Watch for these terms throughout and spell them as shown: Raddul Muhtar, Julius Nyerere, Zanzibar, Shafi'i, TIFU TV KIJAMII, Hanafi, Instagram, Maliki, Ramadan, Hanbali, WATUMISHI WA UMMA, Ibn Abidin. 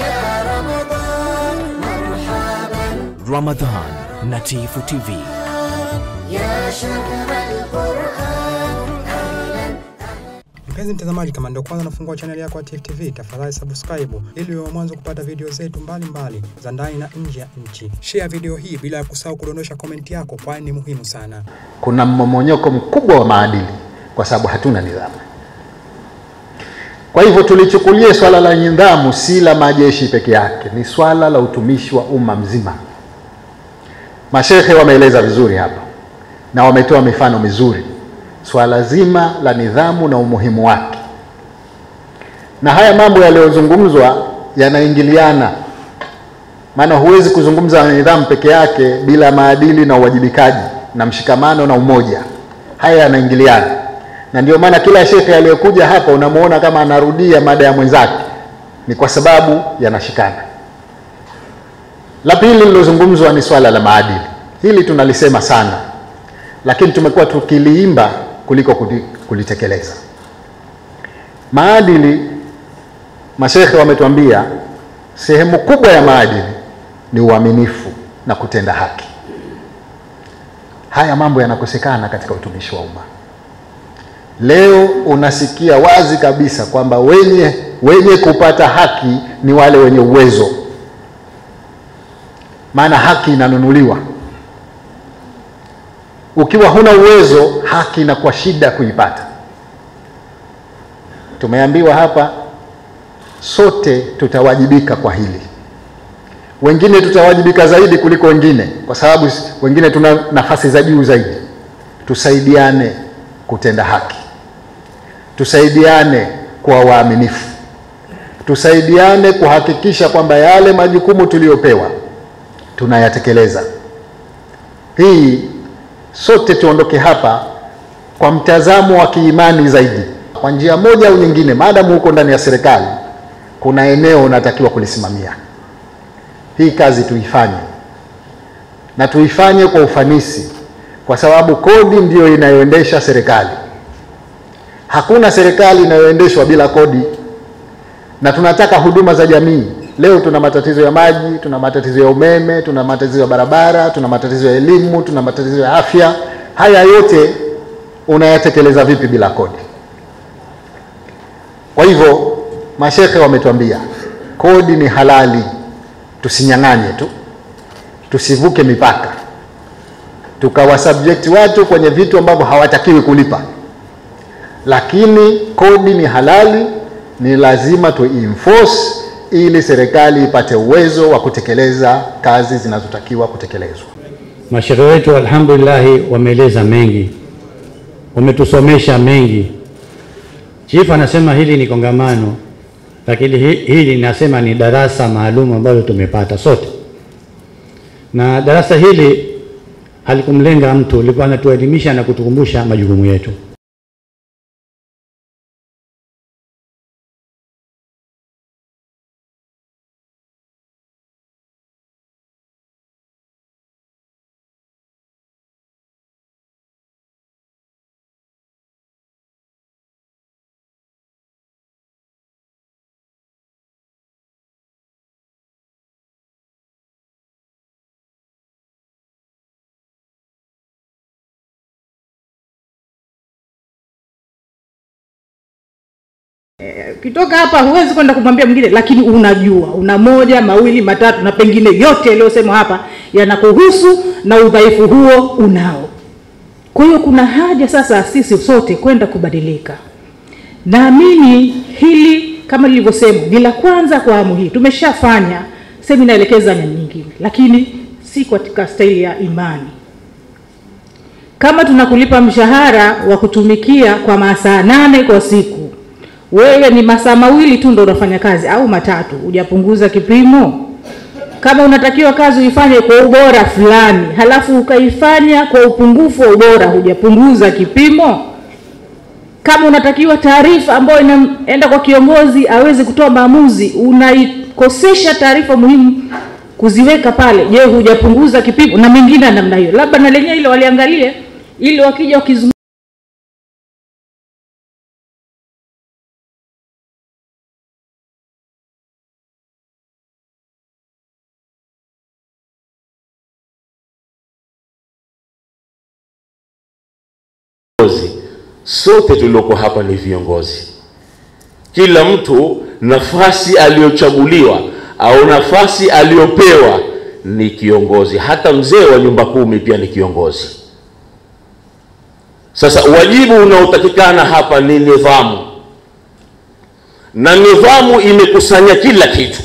يا رمضان مرحبا. رمضان نتيفو تي في يا شهر القرآن أهلا. Mpenzi mtazamaji, kama ndio kwanza nafungua channel yako ya TIFU TV, tafadhali subscribe ili uwe mwanzo kupata video zetu mbalimbali za ndani na nje ya nchi. Share video hii bila kusahau kudondosha comment yako kwani ni muhimu sana. Kuna mmomonyoko mkubwa wa maadili kwa sababu hatuna nidhamu. Kwa hivyo tulichukulie swala la nidhamu si la majeshi peke yake, ni swala la utumishi wa umma mzima. Mashehe wameeleza vizuri hapa na wametoa mifano mizuri swala zima la nidhamu na umuhimu wake. Na haya mambo yaliyozungumzwa yanaingiliana. Maana huwezi kuzungumza nidhamu peke yake bila maadili na uwajibikaji na mshikamano na umoja. Haya yanaingiliana. Na ndio maana kila shekhe aliyokuja hapa unamuona kama anarudia mada ya mwenzake, ni kwa sababu yanashikana. La pili lilozungumzwa ni swala la maadili. Hili tunalisema sana, lakini tumekuwa tukiliimba kuliko kulitekeleza. Maadili, mashekhe wametuambia sehemu kubwa ya maadili ni uaminifu na kutenda haki. Haya mambo yanakosekana katika utumishi wa umma. Leo unasikia wazi kabisa kwamba wenye kupata haki ni wale wenye uwezo. Maana haki inanunuliwa. Ukiwa huna uwezo, haki inakuwa shida kuipata. Tumeambiwa hapa sote tutawajibika kwa hili. Wengine tutawajibika zaidi kuliko wengine kwa sababu wengine tuna nafasi za juu zaidi. Tusaidiane kutenda haki. Tusaidiane kwa waaminifu. Tusaidiane kuhakikisha kwamba yale majukumu tuliyopewa tunayatekeleza. Hii sote tuondoke hapa kwa mtazamo wa kiimani zaidi. Kwa njia moja au nyingine, maadamu uko ndani ya serikali, kuna eneo unatakiwa kulisimamia. Hii kazi tuifanye. Na tuifanye kwa ufanisi. Kwa sababu kodi ndio inayoendesha serikali. Hakuna serikali inayoendeshwa bila kodi. Na tunataka huduma za jamii. Leo tuna matatizo ya maji, tuna matatizo ya umeme, tuna matatizo ya barabara, tuna matatizo ya elimu, tuna matatizo ya afya. Haya yote unayatekeleza vipi bila kodi? Kwa hivyo mashekhe wametuambia kodi ni halali. Tusinyang'anye tu. Tusivuke mipaka. Tukawa subject watu kwenye vitu ambavyo hawatakiwi kulipa. Lakini kodi ni halali, ni lazima tu-enforce ili serikali ipate uwezo wa kutekeleza kazi zinazotakiwa kutekelezwa. Mashehe wetu alhamdulillah wameeleza mengi. Wametusomesha mengi. Chifu anasema hili ni kongamano, lakini hili nasema ni darasa maalum ambalo tumepata sote. Na darasa hili halikumlenga mtu, likuwa anatuelimisha na kutukumbusha majukumu yetu. Kitoka hapa huwezi kwenda kumwambia mwingine, lakini unajua una moja, mawili, matatu na pengine yote yaliyosema hapa yanakuhusu na udhaifu huo unao. Kwa hiyo kuna haja sasa sisi sote kwenda kubadilika. Naamini hili kama nilivyosema bila kwanza kwa amu hii tumeshafanya semina elekeza na nyingine, lakini si katika staili ya imani. Kama tunakulipa mshahara wa kutumikia kwa masaa 8 kwa siku, wewe ni masaa mawili tu ndo unafanya kazi au matatu, ujapunguza kipimo. Kama unatakiwa kazi uifanye kwa ubora fulani, halafu ukaifanya kwa upungufu wa ubora, hujapunguza kipimo. Kama unatakiwa taarifa ambayo inaenda kwa kiongozi aweze kutoa maamuzi, unaikosesha taarifa muhimu kuziweka pale. Je, hujapunguza kipimo? Na mengine namna hiyo. Labda na lenyewe ile waliangalie ili wakija viongozi, sote tulioko hapa ni viongozi. Kila mtu nafasi aliyochaguliwa au nafasi aliyopewa ni kiongozi. Hata mzee wa nyumba kumi pia ni kiongozi. Sasa wajibu unaotakikana hapa ni nidhamu. Na nidhamu imekusanya kila kitu,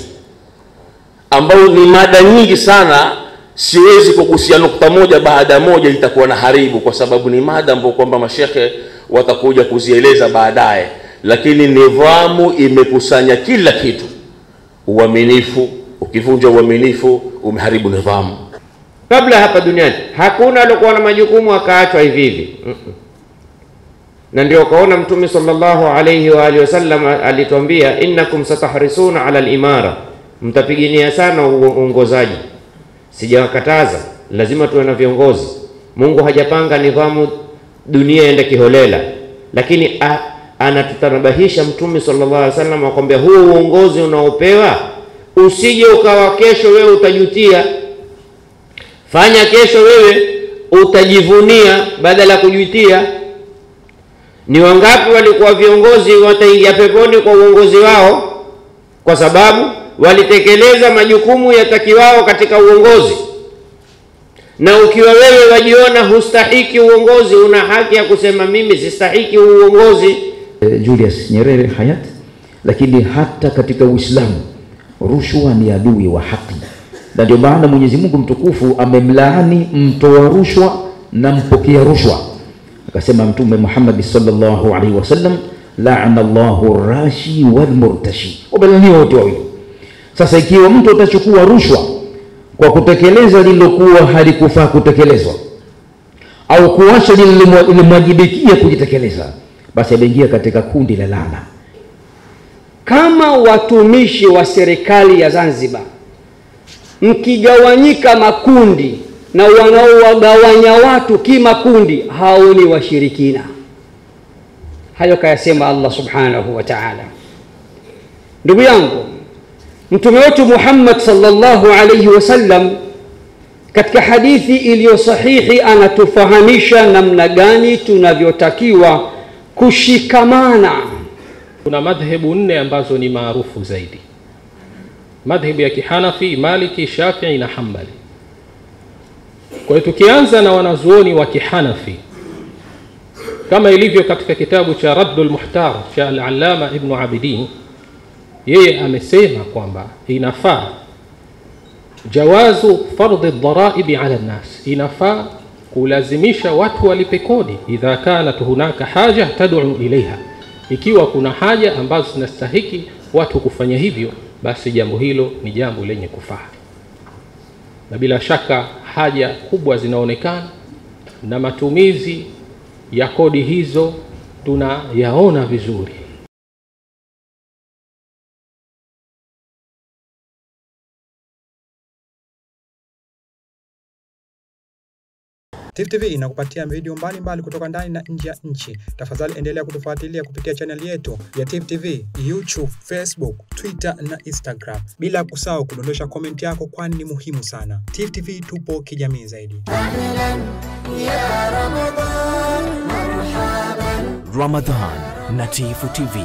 ambao ni mada nyingi sana. Siwezi kugusia nukta moja baada moja, itakuwa na haribu, kwa sababu ni mada ambayo kwamba mashekhe watakuja kuzieleza baadaye. Lakini nidhamu imekusanya kila kitu. Uaminifu, ukivunja uaminifu umeharibu nidhamu. Kabla hapa duniani hakuna alikuwa na majukumu akaachwa hivi hivi. Na ndio kaona Mtume sallallahu alayhi wa alihi wasallam alituambia, innakum satahrisuna ala al-imara, mtapigania sana uongozaji. Sijawakataza, lazima tuwe na viongozi. Mungu hajapanga nidhamu dunia iende kiholela, lakini anatutanabahisha Mtume sallallahu alaihi wasallam akwambia, huo uongozi unaopewa usije ukawa kesho wewe utajutia. Fanya kesho wewe utajivunia badala ya kujutia. Ni wangapi walikuwa viongozi wataingia peponi kwa uongozi wao, kwa sababu walitekeleza majukumu yatakiwao katika uongozi? Na ukiwa wewe wajiona hustahiki uongozi, una haki ya kusema mimi sistahiki uongozi. Julius Nyerere hayati, lakini hata katika Uislamu rushwa ni adui wa haki, na ndio maana Mwenyezi Mungu mtukufu amemlaani mtoa rushwa na mpokea rushwa. Akasema Mtume Muhammad sallallahu alaihi wasallam, la'ana Allahu rashi wal murtashi, wabalaniwa wote wawili. Sasa ikiwa mtu atachukua rushwa kwa kutekeleza lilokuwa halikufaa kutekelezwa au kuacha lilimwajibikia kujitekeleza, basi ameingia katika kundi la laana. Kama watumishi wa serikali ya Zanzibar mkigawanyika makundi na wanaowagawanya watu kimakundi, hao ni washirikina. Hayo kayasema Allah subhanahu wa ta'ala. Ndugu yangu, Mtume wetu Muhammad sallallahu alayhi wasallam katika hadithi iliyo sahihi anatufahamisha namna gani tunavyotakiwa kushikamana. Kuna madhehebu nne ambazo ni maarufu zaidi: madhehebu ya Kihanafi, Maliki, Shafi'i na Hanbali. Kwa hiyo tukianza na wanazuoni wa Kihanafi, kama ilivyo katika kitabu cha Raddul Muhtar cha al-Allama Ibn Abidin, yeye amesema kwamba inafaa jawazu fardhi dharaibi ala nas, inafaa kulazimisha watu walipe kodi, idha kana hunaka haja tad'u ilaiha, ikiwa kuna haja ambazo zinastahiki watu kufanya hivyo, basi jambo hilo ni jambo lenye kufaa. Na bila shaka haja kubwa zinaonekana, na matumizi ya kodi hizo tunayaona vizuri. TIFU TV inakupatia video mbalimbali kutoka ndani na nje ya nchi. Tafadhali endelea kutufuatilia kupitia channel yetu ya TIFU TV, YouTube, Facebook, Twitter na Instagram. Bila kusahau kudondosha comment yako, kwani ni muhimu sana. TIFU TV, tupo kijamii zaidi. Ramadan na TIFU TV.